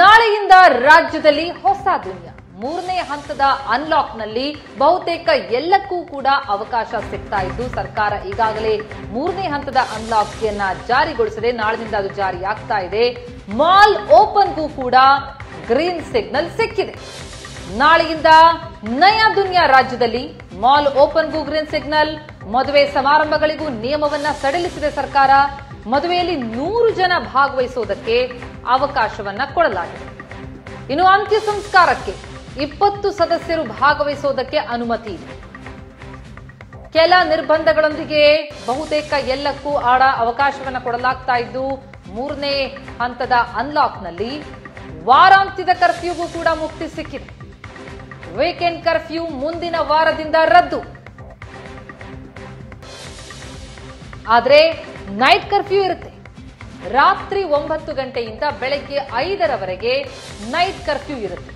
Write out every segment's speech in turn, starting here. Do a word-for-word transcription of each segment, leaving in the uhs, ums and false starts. ನಾಳೆಯಿಂದ ರಾಜ್ಯದಲ್ಲಿ ಹೊಸ ದುನಿಯಾ ಮೂರನೇ ಹಂತದ ಅನ್ಲಾಕ್ ನಲ್ಲಿ ಬಹುತೇಕ ಎಲ್ಲಕ್ಕೂ ಕೂಡ ಅವಕಾಶ ಸಿಗ್ತಾ ಇದ್ದು ಸರ್ಕಾರ ಈಗಾಗಲೇ ಮೂರನೇ ಹಂತದ ಅನ್ಲಾಕ್ ಅನ್ನು ಜಾರಿಗೊಳಿಸಿದೆ ನಾಳೆಯಿಂದ ಅದು ಜಾರಿಯಾಗ್ತಾ ಇದೆ ಮಾಲ್ ಓಪನ್ಗೂ ಕೂಡ ಗ್ರೀನ್ ಸಿಗ್ನಲ್ ಸಿಕ್ಕಿದೆ ನಾಳೆಯಿಂದ ನಯಾ ದುನಿಯಾ ರಾಜ್ಯದಲ್ಲಿ ಮಾಲ್ ಓಪನ್ಗೂ ಗ್ರೀನ್ ಸಿಗ್ನಲ್ ಮದುವೆ ಸಮಾರಂಭಗಳಿಗೂ ನಿಯಮವನ್ನ ಸಡಿಲಿಸಿದೆ ಸರ್ಕಾರ ಮದುವೆಯಲ್ಲಿ ನೂರು ಜನ ಭಾಗವಹಿಸೋದಕ್ಕೆ ಅವಕಾಶವನ್ನ ಕೊಡಲಾಗಿದೆ ಇನ್ನು ಅಂತ್ಯ ಸಂಸ್ಕಾರಕ್ಕೆ ಇಪ್ಪತ್ತು ಸದಸ್ಯರು ಭಾಗವಹಿಸೋದಕ್ಕೆ ಅನುಮತಿ ಇದೆ ಕೆಲ ನಿರ್ಬಂಧಗಳೊಂದಿಗೆ ಬಹುತೇಕ ಎಲ್ಲಕ್ಕೂ ಆಡ ಅವಕಾಶವನ್ನ ಕೊಡಲಾಗ್ತಾ ಇದ್ದು ಮೂರನೇ ಹಂತದ ಅನ್ಲಾಕ್ನಲ್ಲಿ ವಾರಾಂತ್ಯದ ಕರ್ಫ್ಯೂಗೂ ಕೂಡ ಮುಕ್ತಿ ಸಿಕ್ಕಿದೆ ವೀಕೆಂಡ್ ಕರ್ಫ್ಯೂ ಮುಂದಿನ ವಾರದಿಂದ ರದ್ದು ಆದರೆ ನೈಟ್ ಕರ್ಫ್ಯೂ ಇರುತ್ತೆ ರಾತ್ರಿ ಒಂಬತ್ತು ಗಂಟೆಯಿಂದ ಬೆಳಗ್ಗೆ ಐದರವರೆಗೆ ನೈಟ್ ಕರ್ಫ್ಯೂ ಇರುತ್ತೆ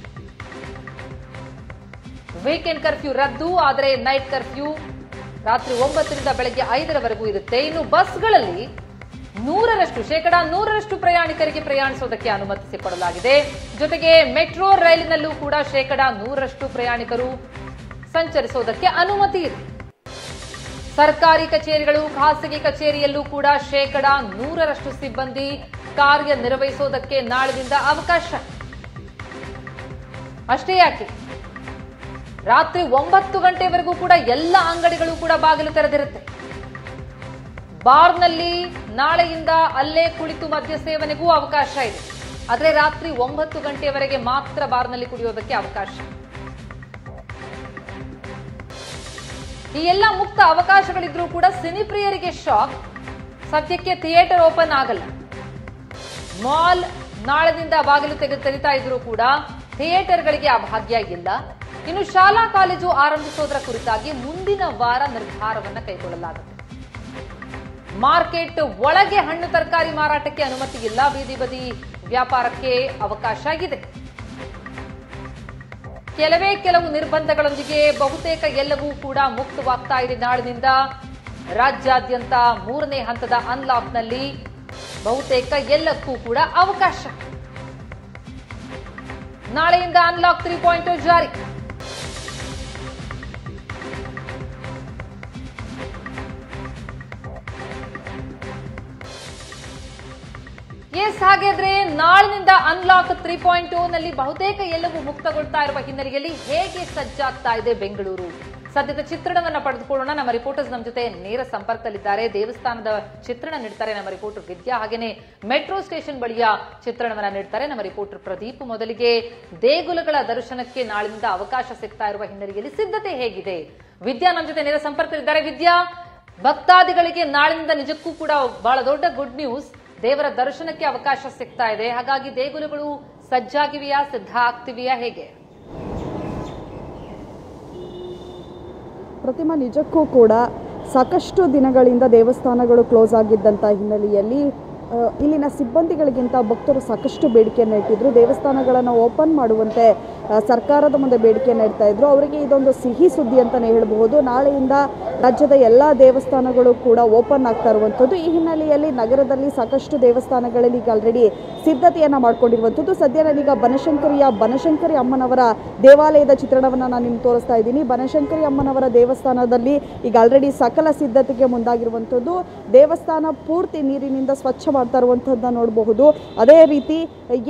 ವೀಕೆಂಡ್ ಕರ್ಫ್ಯೂ ರದ್ದು ಆದರೆ ನೈಟ್ ಕರ್ಫ್ಯೂ ರಾತ್ರಿ ಒಂಬತ್ತರಿಂದ ಬೆಳಗ್ಗೆ ಐದರವರೆಗೂ ಇರುತ್ತೆ ಇನ್ನು ಬಸ್ಗಳಲ್ಲಿ ನೂರರಷ್ಟು ಶೇಕಡಾ ನೂರರಷ್ಟು ಪ್ರಯಾಣಿಕರಿಗೆ ಪ್ರಯಾಣಿಸೋದಕ್ಕೆ ಅನುಮತಿಸಿಕೊಡಲಾಗಿದೆ ಜೊತೆಗೆ ಮೆಟ್ರೋ ರೈಲಿನಲ್ಲೂ ಕೂಡ ಶೇಕಡಾ ನೂರರಷ್ಟು ಪ್ರಯಾಣಿಕರು ಸಂಚರಿಸೋದಕ್ಕೆ ಅನುಮತಿ ಇದೆ ಸರ್ಕಾರಿ ಕಚೇರಿಗಳು ಖಾಸಗಿ ಕಚೇರಿಯಲ್ಲೂ ಕೂಡ ಶೇಕಡಾ ನೂರರಷ್ಟು ಸಿಬ್ಬಂದಿ ಕಾರ್ಯನಿರ್ವಹಿಸೋದಕ್ಕೆ ನಾಳೆಯಿಂದ ಅವಕಾಶ ಅಷ್ಟೇ ಯಾಕೆ ರಾತ್ರಿ ಒಂಬತ್ತು ಗಂಟೆವರೆಗೂ ಕೂಡ ಎಲ್ಲ ಅಂಗಡಿಗಳು ಕೂಡ ಬಾಗಿಲು ತೆರೆದಿರುತ್ತೆ ಬಾರ್ನಲ್ಲಿ ನಾಳೆಯಿಂದ ಅಲ್ಲೇ ಕುಳಿತು ಮದ್ಯ ಸೇವನೆಗೂ ಅವಕಾಶ ಇದೆ ಆದರೆ ರಾತ್ರಿ ಒಂಬತ್ತು ಗಂಟೆವರೆಗೆ ಮಾತ್ರ ಬಾರ್ನಲ್ಲಿ ಕುಡಿಯೋದಕ್ಕೆ ಅವಕಾಶ ಈ ಎಲ್ಲ ಮುಕ್ತ ಅವಕಾಶಗಳಿದ್ರೂ ಕೂಡ ಸಿನಿಪ್ರಿಯರಿಗೆ ಶಾಕ್ ಸದ್ಯಕ್ಕೆ ಥಿಯೇಟರ್ ಓಪನ್ ಆಗಲ್ಲ ಮಾಲ್ ನಾಳೆದಿಂದ ಬಾಗಿಲು ತೆಗೆದು ತೆರಿತಾ ಇದ್ರೂ ಕೂಡ ಥಿಯೇಟರ್ಗಳಿಗೆ ಆ ಭಾಗ್ಯ ಇಲ್ಲ ಇನ್ನು ಶಾಲಾ ಕಾಲೇಜು ಆರಂಭಿಸೋದರ ಕುರಿತಾಗಿ ಮುಂದಿನ ವಾರ ನಿರ್ಧಾರವನ್ನು ಕೈಗೊಳ್ಳಲಾಗುತ್ತೆ ಮಾರ್ಕೆಟ್ ಒಳಗೆ ಹಣ್ಣು ತರಕಾರಿ ಮಾರಾಟಕ್ಕೆ ಅನುಮತಿ ಇಲ್ಲ ಬೀದಿ ಬದಿ ವ್ಯಾಪಾರಕ್ಕೆ ಅವಕಾಶ ಆಗಿದೆ ಕೆಲವೇ ಕೆಲವು ನಿರ್ಬಂಧಗಳೊಂದಿಗೆ ಬಹುತೇಕ ಎಲ್ಲವೂ ಕೂಡ ಮುಕ್ತವಾಗ್ತಾ ಇದೆ ನಾಳಿನಿಂದ ರಾಜ್ಯಾದ್ಯಂತ ಮೂರನೇ ಹಂತದ ಅನ್ಲಾಕ್ನಲ್ಲಿ ಬಹುತೇಕ ಎಲ್ಲಕ್ಕೂ ಕೂಡ ಅವಕಾಶ ನಾಳೆಯಿಂದ ಅನ್ಲಾಕ್ ತ್ರೀ ಪಾಯಿಂಟ್ ಟು ಜಾರಿ ಎಸ್ ಹಾಗಾದ್ರೆ ನಾಳಿನಿಂದ ಅನ್ಲಾಕ್ ತ್ರೀ ಪಾಯಿಂಟ್ ಟೂ ನಲ್ಲಿ ಬಹುತೇಕ ಎಲ್ಲವೂ ಮುಕ್ತಗೊಳ್ತಾ ಇರುವ ಹಿನ್ನೆಲೆಯಲ್ಲಿ ಹೇಗೆ ಸಜ್ಜಾಗ್ತಾ ಇದೆ ಬೆಂಗಳೂರು ಸದ್ಯದ ಚಿತ್ರಣವನ್ನ ಪಡೆದುಕೊಳ್ಳೋಣ ನಮ್ಮ ರಿಪೋರ್ಟರ್ಸ್ ನಮ್ಮ ಜೊತೆ ನೇರ ಸಂಪರ್ಕದಲ್ಲಿದ್ದಾರೆ ದೇವಸ್ಥಾನದ ಚಿತ್ರಣ ನೀಡ್ತಾರೆ ನಮ್ಮ ರಿಪೋರ್ಟರ್ ವಿದ್ಯಾ ಹಾಗೇನೆ ಮೆಟ್ರೋ ಸ್ಟೇಷನ್ ಬಳಿಯ ಚಿತ್ರಣವನ್ನ ನೀಡ್ತಾರೆ ನಮ್ಮ ರಿಪೋರ್ಟರ್ ಪ್ರದೀಪ್ ಮೊದಲಿಗೆ ದೇಗುಲಗಳ ದರ್ಶನಕ್ಕೆ ನಾಳಿನಿಂದ ಅವಕಾಶ ಸಿಗ್ತಾ ಇರುವ ಹಿನ್ನೆಲೆಯಲ್ಲಿ ಸಿದ್ಧತೆ ಹೇಗಿದೆ ವಿದ್ಯಾ ನಮ್ಮ ಜೊತೆ ನೇರ ಸಂಪರ್ಕದಲ್ಲಿದ್ದಾರೆ ವಿದ್ಯಾ ಭಕ್ತಾದಿಗಳಿಗೆ ನಾಳಿನಿಂದ ನಿಜಕ್ಕೂ ಕೂಡ ಬಹಳ ದೊಡ್ಡ ಗುಡ್ ನ್ಯೂಸ್ ದೇವರ ದರ್ಶನಕ್ಕೆ ಅವಕಾಶ ಸಿಗ್ತಾ ಇದೆ ಹಾಗಾಗಿ ದೇಗುಲಗಳು ಸಜ್ಜಾಗಿವೆಯಾ ಸಿದ್ಧ ಆಗ್ತಿವೆಯಾ ಹೇಗೆ ಪ್ರತಿಮಾ ನಿಜಕ್ಕೂ ಕೂಡ ಸಾಕಷ್ಟು ದಿನಗಳಿಂದ ದೇವಸ್ಥಾನಗಳು ಕ್ಲೋಸ್ ಆಗಿದ್ದಂಥ ಹಿನ್ನೆಲೆಯಲ್ಲಿ ಇಲ್ಲಿನ ಸಿಬ್ಬಂದಿಗಳಿಗಿಂತ ಭಕ್ತರು ಸಾಕಷ್ಟು ಬೇಡಿಕೆಯನ್ನು ಇಟ್ಟಿದ್ರು ದೇವಸ್ಥಾನಗಳನ್ನು ಓಪನ್ ಮಾಡುವಂತೆ ಸರ್ಕಾರದ ಮುಂದೆ ಬೇಡಿಕೆಯನ್ನು ಇಡ್ತಾ ಇದ್ರು ಅವರಿಗೆ ಇದೊಂದು ಸಿಹಿ ಸುದ್ದಿ ಅಂತಲೇ ಹೇಳಬಹುದು ನಾಳೆಯಿಂದ ರಾಜ್ಯದ ಎಲ್ಲ ದೇವಸ್ಥಾನಗಳು ಕೂಡ ಓಪನ್ ಆಗ್ತಾ ಇರುವಂಥದ್ದು ಈ ಹಿನ್ನೆಲೆಯಲ್ಲಿ ನಗರದಲ್ಲಿ ಸಾಕಷ್ಟು ದೇವಸ್ಥಾನಗಳಲ್ಲಿ ಈಗ ಆಲ್ರೆಡಿ ಸಿದ್ಧತೆಯನ್ನು ಮಾಡಿಕೊಂಡಿರುವಂಥದ್ದು ಸದ್ಯ ನಾನೀಗ ಬನಶಂಕರಿಯ ಬನಶಂಕರಿ ಅಮ್ಮನವರ ದೇವಾಲಯದ ಚಿತ್ರಣವನ್ನು ನಾನು ನಿಮ್ಗೆ ತೋರಿಸ್ತಾ ಇದ್ದೀನಿ ಬನಶಂಕರಿ ಅಮ್ಮನವರ ದೇವಸ್ಥಾನದಲ್ಲಿ ಈಗ ಆಲ್ರೆಡಿ ಸಕಲ ಸಿದ್ಧತೆಗೆ ಮುಂದಾಗಿರುವಂಥದ್ದು ದೇವಸ್ಥಾನ ಪೂರ್ತಿ ನೀರಿನಿಂದ ಸ್ವಚ್ಛ ಮಾಡ್ತಾ ಇರುವಂಥದ್ದನ್ನು ನೋಡಬಹುದು ಅದೇ ರೀತಿ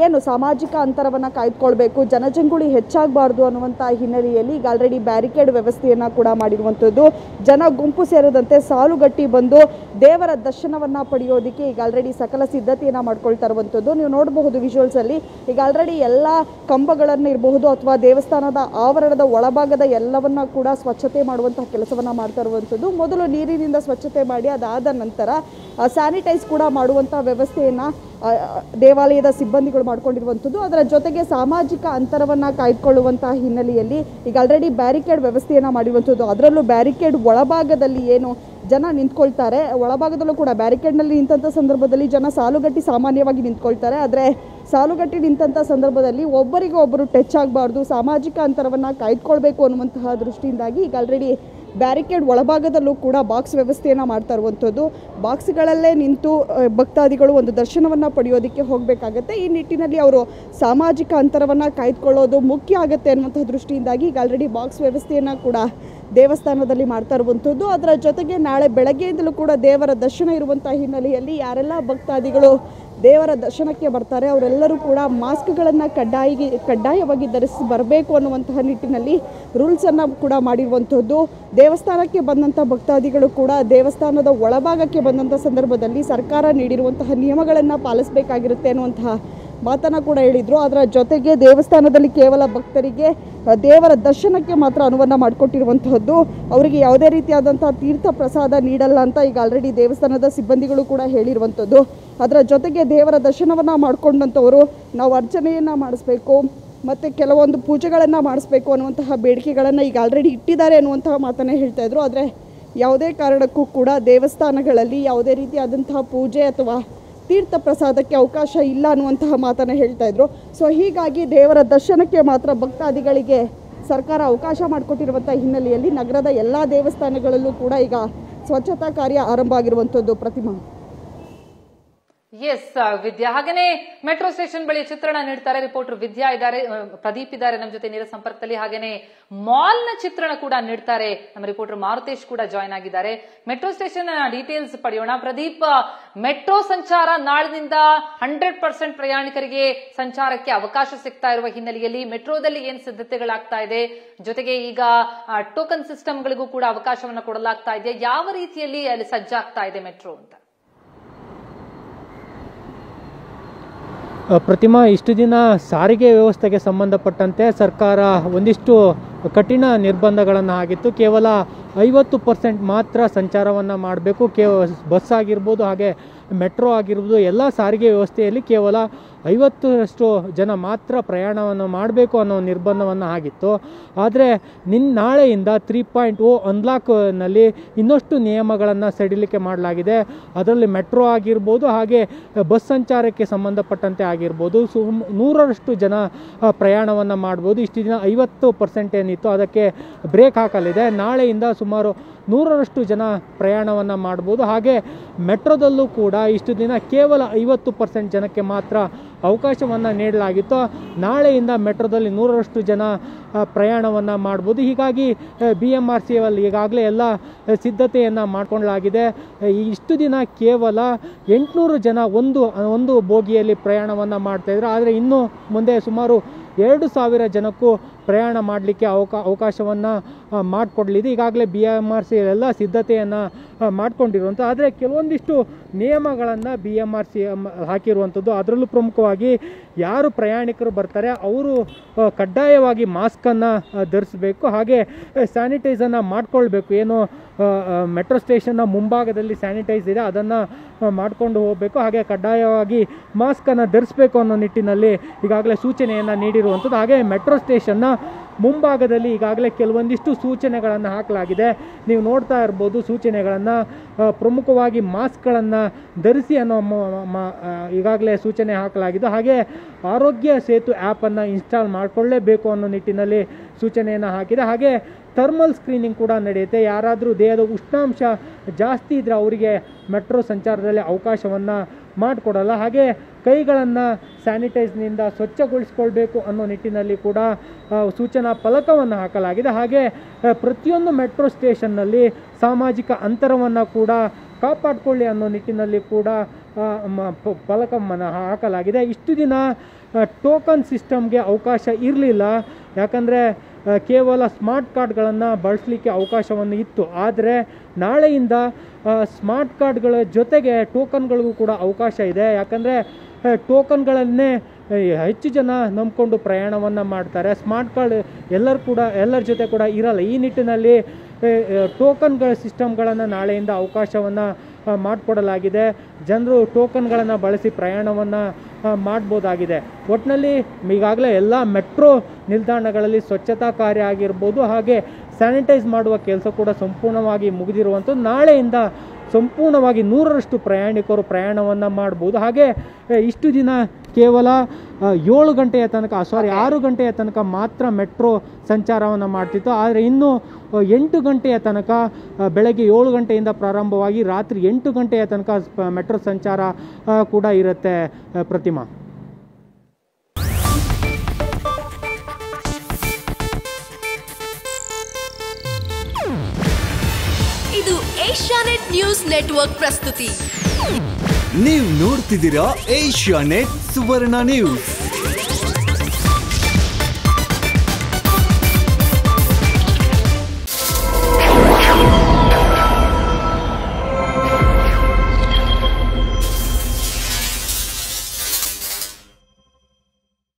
ಏನು ಸಾಮಾಜಿಕ ಅಂತರವನ್ನು ಕಾಯ್ದುಕೊಳ್ಬೇಕು ಜನಜಂಗುಳಿ ಹೆಚ್ಚಾಗಬಾರ್ದು ಅನ್ನುವಂಥ ಹಿನ್ನೆಲೆಯಲ್ಲಿ ಈಗ ಆಲ್ರೆಡಿ ಬ್ಯಾರಿಕೇಡ್ ವ್ಯವಸ್ಥೆಯನ್ನು ಕೂಡ ಮಾಡಿರುವಂಥದ್ದು ಜನ ಗುಂಪು ಸೇರದಂತೆ ಸಾಲುಗಟ್ಟಿ ಬಂದು ದೇವರ ದರ್ಶನವನ್ನು ಪಡೆಯೋದಕ್ಕೆ ಈಗ ಆಲ್ರೆಡಿ ಸಕಲ ಸಿದ್ಧತೆಯನ್ನು ಮಾಡ್ಕೊಳ್ತಾ ಇರುವಂಥದ್ದು ನೀವು ನೋಡಬಹುದು ವಿಜುವಲ್ಸಲ್ಲಿ ಈಗ ಆಲ್ರೆಡಿ ಎಲ್ಲ ಕಂಬಗಳನ್ನು ಇರಬಹುದು ಅಥವಾ ದೇವಸ್ಥಾನದ ಆವರಣದ ಒಳಭಾಗದ ಎಲ್ಲವನ್ನ ಕೂಡ ಸ್ವಚ್ಛತೆ ಮಾಡುವಂತಹ ಕೆಲಸವನ್ನು ಮಾಡ್ತಾ ಇರುವಂಥದ್ದು ಮೊದಲು ನೀರಿನಿಂದ ಸ್ವಚ್ಛತೆ ಮಾಡಿ ಅದಾದ ನಂತರ ಸ್ಯಾನಿಟೈಸ್ ಕೂಡ ಮಾಡುವಂಥ ವ್ಯವಸ್ಥೆಯನ್ನು ದೇವಾಲಯದ ಸಿಬ್ಬಂದಿಗಳು ಮಾಡ್ಕೊಂಡಿರುವಂಥದ್ದು ಅದರ ಜೊತೆಗೆ ಸಾಮಾಜಿಕ ಅಂತರವನ್ನು ಕಾಯ್ದುಕೊಳ್ಳುವಂತಹ ಹಿನ್ನೆಲೆಯಲ್ಲಿ ಈಗ ಆಲ್ರೆಡಿ ಬ್ಯಾರಿಕೇಡ್ ವ್ಯವಸ್ಥೆಯನ್ನು ಮಾಡಿರುವಂಥದ್ದು ಅದರಲ್ಲೂ ಬ್ಯಾರಿಕೇಡ್ ಒಳಭಾಗದಲ್ಲಿ ಏನು ಜನ ನಿಂತ್ಕೊಳ್ತಾರೆ ಒಳಭಾಗದಲ್ಲೂ ಕೂಡ ಬ್ಯಾರಿಕೇಡ್ನಲ್ಲಿ ನಿಂತಹ ಸಂದರ್ಭದಲ್ಲಿ ಜನ ಸಾಲುಗಟ್ಟಿ ಸಾಮಾನ್ಯವಾಗಿ ನಿಂತ್ಕೊಳ್ತಾರೆ ಆದರೆ ಸಾಲುಗಟ್ಟಿ ನಿಂತಹ ಸಂದರ್ಭದಲ್ಲಿ ಒಬ್ಬರಿಗೂ ಒಬ್ಬರು ಟಚ್ ಆಗಬಾರ್ದು ಸಾಮಾಜಿಕ ಅಂತರವನ್ನು ಕಾಯ್ದುಕೊಳ್ಬೇಕು ಅನ್ನುವಂತಹ ದೃಷ್ಟಿಯಿಂದಾಗಿ ಈಗ ಆಲ್ರೆಡಿ ಬ್ಯಾರಿಕೇಡ್ ಒಳಭಾಗದಲ್ಲೂ ಕೂಡ ಬಾಕ್ಸ್ ವ್ಯವಸ್ಥೆಯನ್ನು ಮಾಡ್ತಾ ಇರುವಂಥದ್ದು. ಬಾಕ್ಸ್ಗಳಲ್ಲೇ ನಿಂತು ಭಕ್ತಾದಿಗಳು ಒಂದು ದರ್ಶನವನ್ನು ಪಡೆಯೋದಕ್ಕೆ ಹೋಗಬೇಕಾಗತ್ತೆ. ಈ ನಿಟ್ಟಿನಲ್ಲಿ ಅವರು ಸಾಮಾಜಿಕ ಅಂತರವನ್ನು ಕಾಯ್ದುಕೊಳ್ಳೋದು ಮುಖ್ಯ ಆಗುತ್ತೆ ಅನ್ನುವಂಥ ದೃಷ್ಟಿಯಿಂದಾಗಿ ಈಗ ಆಲ್ರೆಡಿ ಬಾಕ್ಸ್ ವ್ಯವಸ್ಥೆಯನ್ನು ಕೂಡ ದೇವಸ್ಥಾನದಲ್ಲಿ ಮಾಡ್ತಾ ಇರುವಂಥದ್ದು. ಅದರ ಜೊತೆಗೆ ನಾಳೆ ಬೆಳಗ್ಗೆಯಿಂದಲೂ ಕೂಡ ದೇವರ ದರ್ಶನ ಇರುವಂಥ ಹಿನ್ನೆಲೆಯಲ್ಲಿ ಯಾರೆಲ್ಲ ಭಕ್ತಾದಿಗಳು ದೇವರ ದರ್ಶನಕ್ಕೆ ಬರ್ತಾರೆ ಅವರೆಲ್ಲರೂ ಕೂಡ ಮಾಸ್ಕ್ಗಳನ್ನು ಕಡ್ಡಾಯ ಕಡ್ಡಾಯವಾಗಿ ಧರಿಸಿ ಬರಬೇಕು ಅನ್ನುವಂತಹ ನಿಟ್ಟಿನಲ್ಲಿ ರೂಲ್ಸನ್ನು ಕೂಡ ಮಾಡಿರುವಂಥದ್ದು. ದೇವಸ್ಥಾನಕ್ಕೆ ಬಂದಂಥ ಭಕ್ತಾದಿಗಳು ಕೂಡ ದೇವಸ್ಥಾನದ ಒಳಭಾಗಕ್ಕೆ ಬಂದಂಥ ಸಂದರ್ಭದಲ್ಲಿ ಸರ್ಕಾರ ನೀಡಿರುವಂತಹ ನಿಯಮಗಳನ್ನು ಪಾಲಿಸಬೇಕಾಗಿರುತ್ತೆ ಅನ್ನುವಂತಹ ಮಾತನ್ನು ಕೂಡ ಹೇಳಿದರು. ಅದರ ಜೊತೆಗೆ ದೇವಸ್ಥಾನದಲ್ಲಿ ಕೇವಲ ಭಕ್ತರಿಗೆ ದೇವರ ದರ್ಶನಕ್ಕೆ ಮಾತ್ರ ಅನುವನ್ನು ಮಾಡಿಕೊಟ್ಟಿರುವಂತಹದ್ದು, ಅವರಿಗೆ ಯಾವುದೇ ರೀತಿಯಾದಂಥ ತೀರ್ಥ ಪ್ರಸಾದ ನೀಡಲ್ಲ ಅಂತ ಈಗ ಆಲ್ರೆಡಿ ದೇವಸ್ಥಾನದ ಸಿಬ್ಬಂದಿಗಳು ಕೂಡ ಹೇಳಿರುವಂಥದ್ದು. ಅದರ ಜೊತೆಗೆ ದೇವರ ದರ್ಶನವನ್ನು ಮಾಡಿಕೊಂಡಂಥವರು ನಾವು ಅರ್ಚನೆಯನ್ನು ಮಾಡಿಸ್ಬೇಕು ಮತ್ತು ಕೆಲವೊಂದು ಪೂಜೆಗಳನ್ನು ಮಾಡಿಸ್ಬೇಕು ಅನ್ನುವಂತಹ ಬೇಡಿಕೆಗಳನ್ನು ಈಗ ಆಲ್ರೆಡಿ ಇಟ್ಟಿದ್ದಾರೆ ಅನ್ನುವಂತಹ ಮಾತನ್ನೇ ಹೇಳ್ತಾಯಿದ್ರು. ಆದರೆ ಯಾವುದೇ ಕಾರಣಕ್ಕೂ ಕೂಡ ದೇವಸ್ಥಾನಗಳಲ್ಲಿ ಯಾವುದೇ ರೀತಿಯಾದಂತಹ ಪೂಜೆ ಅಥವಾ ತೀರ್ಥ ಪ್ರಸಾದಕ್ಕೆ ಅವಕಾಶ ಇಲ್ಲ ಅನ್ನುವಂತಹ ಮಾತನ್ನು ಹೇಳ್ತಾ ಇದ್ರು. ಸೊ ಹೀಗಾಗಿ ದೇವರ ದರ್ಶನಕ್ಕೆ ಮಾತ್ರ ಭಕ್ತಾದಿಗಳಿಗೆ ಸರ್ಕಾರ ಅವಕಾಶ ಮಾಡಿಕೊಟ್ಟಿರುವಂಥ ಹಿನ್ನೆಲೆಯಲ್ಲಿ ನಗರದ ಎಲ್ಲ ದೇವಸ್ಥಾನಗಳಲ್ಲೂ ಕೂಡ ಈಗ ಸ್ವಚ್ಛತಾ ಕಾರ್ಯ ಆರಂಭ ಆಗಿರುವಂಥದ್ದು. ಪ್ರತಿಮಾ, ಎಸ್ ವಿದ್ಯಾ. ಹಾಗೇನೆ ಮೆಟ್ರೋ ಸ್ಟೇಷನ್ ಬಳಿ ಚಿತ್ರಣ ನೀಡ್ತಾರೆ ರಿಪೋರ್ಟರ್ ವಿದ್ಯಾ ಇದ್ದಾರೆ, ಪ್ರದೀಪ್ ಇದ್ದಾರೆ ನಮ್ಮ ಜೊತೆ ನೇರ ಸಂಪರ್ಕದಲ್ಲಿ. ಹಾಗೇನೆ ಮಾಲ್ ನ ಚಿತ್ರಣ ಕೂಡ ನೀಡ್ತಾರೆ ನಮ್ಮ ರಿಪೋರ್ಟರ್ ಮಾರುತೇಶ್ ಕೂಡ ಜಾಯ್ನ್ ಆಗಿದ್ದಾರೆ. ಮೆಟ್ರೋ ಸ್ಟೇಷನ್ ಡೀಟೇಲ್ಸ್ ಪಡೆಯೋಣ. ಪ್ರದೀಪ್, ಮೆಟ್ರೋ ಸಂಚಾರ ನಾಳಿನಿಂದ ಹಂಡ್ರೆಡ್ ಪರ್ಸೆಂಟ್ ಪ್ರಯಾಣಿಕರಿಗೆ ಸಂಚಾರಕ್ಕೆ ಅವಕಾಶ ಸಿಗ್ತಾ ಇರುವ ಹಿನ್ನೆಲೆಯಲ್ಲಿ ಮೆಟ್ರೋದಲ್ಲಿ ಏನ್ ಸಿದ್ಧತೆಗಳಾಗ್ತಾ ಇದೆ, ಜೊತೆಗೆ ಈಗ ಟೋಕನ್ ಸಿಸ್ಟಮ್ಗಳಿಗೂ ಕೂಡ ಅವಕಾಶವನ್ನು ಕೊಡಲಾಗ್ತಾ ಇದೆ, ಯಾವ ರೀತಿಯಲ್ಲಿ ಅಲ್ಲಿ ಸಜ್ಜಾಗ್ತಾ ಇದೆ ಮೆಟ್ರೋ ಅಂತ? ಪ್ರತಿಮಾ, ಇಷ್ಟು ದಿನ ಸಾರಿಗೆ ವ್ಯವಸ್ಥೆಗೆ ಸಂಬಂಧಪಟ್ಟಂತೆ ಸರ್ಕಾರ ಒಂದಿಷ್ಟು ಕಠಿಣ ನಿರ್ಬಂಧಗಳನ್ನು ಆಗಿತ್ತು. ಕೇವಲ ಐವತ್ತು ಪರ್ಸೆಂಟ್ ಮಾತ್ರ ಸಂಚಾರವನ್ನು ಮಾಡಬೇಕು. ಕೇವ ಬಸ್ ಆಗಿರ್ಬೋದು, ಹಾಗೆ ಮೆಟ್ರೋ ಆಗಿರ್ಬೋದು, ಎಲ್ಲ ಸಾರಿಗೆ ವ್ಯವಸ್ಥೆಯಲ್ಲಿ ಕೇವಲ ಐವತ್ತರಷ್ಟು ಜನ ಮಾತ್ರ ಪ್ರಯಾಣವನ್ನು ಮಾಡಬೇಕು ಅನ್ನೋ ನಿರ್ಬಂಧವನ್ನು ಆಗಿತ್ತು. ಆದರೆ ನಿನ್ನ ನಾಳೆಯಿಂದ ತ್ರೀ ಪಾಯಿಂಟ್ ಓ ಅನ್ಲಾಕ್ನಲ್ಲಿ ಇನ್ನಷ್ಟು ನಿಯಮಗಳನ್ನು ಸಡಿಲಿಕೆ ಮಾಡಲಾಗಿದೆ. ಅದರಲ್ಲಿ ಮೆಟ್ರೋ ಆಗಿರ್ಬೋದು, ಹಾಗೆ ಬಸ್ ಸಂಚಾರಕ್ಕೆ ಸಂಬಂಧಪಟ್ಟಂತೆ ಆಗಿರ್ಬೋದು, ಸುಮ್ ನೂರರಷ್ಟು ಜನ ಪ್ರಯಾಣವನ್ನು ಮಾಡ್ಬೋದು. ಇಷ್ಟು ದಿನ ಐವತ್ತು ಪರ್ಸೆಂಟ್ ಏನಿತ್ತು ಅದಕ್ಕೆ ಬ್ರೇಕ್ ಹಾಕಲಿದೆ. ನಾಳೆಯಿಂದ ಸುಮಾರು ನೂರರಷ್ಟು ಜನ ಪ್ರಯಾಣವನ್ನು ಮಾಡ್ಬೋದು. ಹಾಗೆ ಮೆಟ್ರೋದಲ್ಲೂ ಕೂಡ ಇಷ್ಟು ದಿನ ಕೇವಲ ಐವತ್ತು ಪರ್ಸೆಂಟ್ ಜನಕ್ಕೆ ಮಾತ್ರ ಅವಕಾಶವನ್ನು ನೀಡಲಾಗಿತ್ತು. ನಾಳೆಯಿಂದ ಮೆಟ್ರೋದಲ್ಲಿ ನೂರರಷ್ಟು ಜನ ಪ್ರಯಾಣವನ್ನು ಮಾಡ್ಬೋದು. ಹೀಗಾಗಿ ಬಿ ಎಮ್ ಆರ್ ಸಿ ಅಲ್ಲಿ ಈಗಾಗಲೇ ಎಲ್ಲ ಸಿದ್ಧತೆಯನ್ನು ಮಾಡಿಕೊಳ್ಳಲಾಗಿದೆ. ಇಷ್ಟು ದಿನ ಕೇವಲ ಎಂಟುನೂರು ಜನ ಒಂದು ಒಂದು ಬೋಗಿಯಲ್ಲಿ ಪ್ರಯಾಣವನ್ನು ಮಾಡ್ತಾಯಿದ್ರು. ಆದರೆ ಇನ್ನು ಮುಂದೆ ಸುಮಾರು ಎರಡು ಸಾವಿರ ಜನಕ್ಕೂ ಪ್ರಯಾಣ ಮಾಡಲಿಕ್ಕೆ ಅವಕಾ ಅವಕಾಶವನ್ನು ಮಾಡಿಕೊಡಲಿದೆ. ಈಗಾಗಲೇ ಬಿ ಎಮ್ ಆರ್ ಸಿ ಎಲ್ಲ ಸಿದ್ಧತೆಯನ್ನು ಮಾಡಿಕೊಂಡಿರುವಂಥ, ಆದರೆ ಕೆಲವೊಂದಿಷ್ಟು ನಿಯಮಗಳನ್ನು ಬಿ ಎಮ್ ಆರ್ ಸಿ ಹಾಕಿರುವಂಥದ್ದು. ಅದರಲ್ಲೂ ಪ್ರಮುಖವಾಗಿ ಯಾರು ಪ್ರಯಾಣಿಕರು ಬರ್ತಾರೆ ಅವರು ಕಡ್ಡಾಯವಾಗಿ ಮಾಸ್ಕನ್ನು ಧರಿಸಬೇಕು, ಹಾಗೆ ಸ್ಯಾನಿಟೈಸನ್ನು ಮಾಡಿಕೊಳ್ಬೇಕು. ಏನು ಮೆಟ್ರೋ ಸ್ಟೇಷನ್ನ ಮುಂಭಾಗದಲ್ಲಿ ಸ್ಯಾನಿಟೈಸ್ ಇದೆ, ಅದನ್ನು ಮಾಡಿಕೊಂಡು ಹೋಗಬೇಕು, ಹಾಗೆ ಕಡ್ಡಾಯವಾಗಿ ಮಾಸ್ಕನ್ನು ಧರಿಸಬೇಕು ಅನ್ನೋ ನಿಟ್ಟಿನಲ್ಲಿ ಈಗಾಗಲೇ ಸೂಚನೆಯನ್ನು ನೀಡಿರುವಂಥದ್ದು. ಹಾಗೆ ಮೆಟ್ರೋ ಸ್ಟೇಷನ್ನ ಮುಂಭಾಗದಲ್ಲಿ ಈಗಾಗಲೇ ಕೆಲವೊಂದಿಷ್ಟು ಸೂಚನೆಗಳನ್ನು ಹಾಕಲಾಗಿದೆ. ನೀವು ನೋಡ್ತಾ ಇರ್ಬೋದು ಸೂಚನೆಗಳನ್ನು. ಪ್ರಮುಖವಾಗಿ ಮಾಸ್ಕ್ಗಳನ್ನು ಧರಿಸಿ ಅನ್ನೋ ಈಗಾಗಲೇ ಸೂಚನೆ ಹಾಕಲಾಗಿದೆ. ಹಾಗೆ ಆರೋಗ್ಯ ಸೇತು ಆ್ಯಪನ್ನು ಇನ್ಸ್ಟಾಲ್ ಮಾಡಿಕೊಳ್ಳೇಬೇಕು ಅನ್ನೋ ನಿಟ್ಟಿನಲ್ಲಿ ಸೂಚನೆಯನ್ನು ಹಾಕಿದೆ. ಹಾಗೆ ಥರ್ಮಲ್ ಸ್ಕ್ರೀನಿಂಗ್ ಕೂಡ ನಡೆಯುತ್ತೆ. ಯಾರಾದರೂ ದೇಹದ ಉಷ್ಣಾಂಶ ಜಾಸ್ತಿ ಇದ್ದರೆ ಅವರಿಗೆ ಮೆಟ್ರೋ ಸಂಚಾರದಲ್ಲಿ ಅವಕಾಶವನ್ನು ಮಾಡಿಕೊಡಲ್ಲ. ಹಾಗೆ ಕೈಗಳನ್ನು ಸ್ಯಾನಿಟೈಸ್ನಿಂದ ಸ್ವಚ್ಛಗೊಳಿಸ್ಕೊಳ್ಬೇಕು ಅನ್ನೋ ನಿಟ್ಟಿನಲ್ಲಿ ಕೂಡ ಸೂಚನಾ ಫಲಕವನ್ನು ಹಾಕಲಾಗಿದೆ. ಹಾಗೆ ಪ್ರತಿಯೊಂದು ಮೆಟ್ರೋ ಸ್ಟೇಷನ್ನಲ್ಲಿ ಸಾಮಾಜಿಕ ಅಂತರವನ್ನು ಕೂಡ ಕಾಪಾಡಿಕೊಳ್ಳಿ ಅನ್ನೋ ನಿಟ್ಟಿನಲ್ಲಿ ಕೂಡ ಫಲಕವನ್ನು ಹಾಕಲಾಗಿದೆ. ಇಷ್ಟು ದಿನ ಟೋಕನ್ ಸಿಸ್ಟಮ್ಗೆ ಅವಕಾಶ ಇರಲಿಲ್ಲ, ಯಾಕಂದರೆ ಕೇವಲ ಸ್ಮಾರ್ಟ್ ಕಾರ್ಡ್ಗಳನ್ನು ಬಳಸಲಿಕ್ಕೆ ಅವಕಾಶವನ್ನು ಇತ್ತು. ಆದರೆ ನಾಳೆಯಿಂದ ಸ್ಮಾರ್ಟ್ ಕಾರ್ಡ್ಗಳ ಜೊತೆಗೆ ಟೋಕನ್ಗಳಿಗೂ ಕೂಡ ಅವಕಾಶ ಇದೆ. ಯಾಕಂದರೆ ಟೋಕನ್ಗಳನ್ನೇ ಹೆಚ್ಚು ಜನ ನಂಬಿಕೊಂಡು ಪ್ರಯಾಣವನ್ನು ಮಾಡ್ತಾರೆ. ಸ್ಮಾರ್ಟ್ ಕಾರ್ಡ್ ಎಲ್ಲರೂ ಕೂಡ ಎಲ್ಲರ ಜೊತೆ ಕೂಡ ಇರಲ್ಲ. ಈ ನಿಟ್ಟಿನಲ್ಲಿ ಟೋಕನ್ಗಳ ಸಿಸ್ಟಮ್ಗಳನ್ನು ನಾಳೆಯಿಂದ ಅವಕಾಶವನ್ನು ಮಾಡಿಕೊಡಲಾಗಿದೆ. ಜನರು ಟೋಕನ್ಗಳನ್ನು ಬಳಸಿ ಪ್ರಯಾಣವನ್ನು ಮಾಡ್ಬೋದಾಗಿದೆ. ಒಟ್ಟಿನಲ್ಲಿ ಈಗಾಗಲೇ ಎಲ್ಲ ಮೆಟ್ರೋ ನಿಲ್ದಾಣಗಳಲ್ಲಿ ಸ್ವಚ್ಛತಾ ಕಾರ್ಯ ಆಗಿರ್ಬೋದು, ಹಾಗೆ ಸ್ಯಾನಿಟೈಸ್ ಮಾಡುವ ಕೆಲಸ ಕೂಡ ಸಂಪೂರ್ಣವಾಗಿ ಮುಗಿದಿರುವಂಥದ್ದು. ನಾಳೆಯಿಂದ ಸಂಪೂರ್ಣವಾಗಿ ನೂರರಷ್ಟು ಪ್ರಯಾಣಿಕರು ಪ್ರಯಾಣವನ್ನು ಮಾಡ್ಬೋದು. ಹಾಗೆ ಇಷ್ಟು ದಿನ ಕೇವಲ ಏಳು ಗಂಟೆಯ ತನಕ ಸಾರಿ ಆರು ಗಂಟೆಯ ತನಕ ಮಾತ್ರ ಮೆಟ್ರೋ ಸಂಚಾರವನ್ನು ಮಾಡ್ತಿತ್ತು. ಆದರೆ ಇನ್ನು ಎಂಟು ಗಂಟೆಯ ತನಕ ಬೆಳಗ್ಗೆ ಏಳು ಗಂಟೆಯಿಂದ ಪ್ರಾರಂಭವಾಗಿ ರಾತ್ರಿ ಎಂಟು ಗಂಟೆಯ ತನಕ ಮೆಟ್ರೋ ಸಂಚಾರ ಕೂಡ ಇರುತ್ತೆ. ಪ್ರತಿಮಾ, ಇದು ಏಷ್ಯಾನೆಟ್ ನ್ಯೂಸ್ ನೆಟ್ವರ್ಕ್ ಪ್ರಸ್ತುತಿ. ನೀವು ನೋಡ್ತಿದ್ದೀರಾ ಏಷ್ಯಾನೆಟ್ ಸುವರ್ಣ ನ್ಯೂಸ್.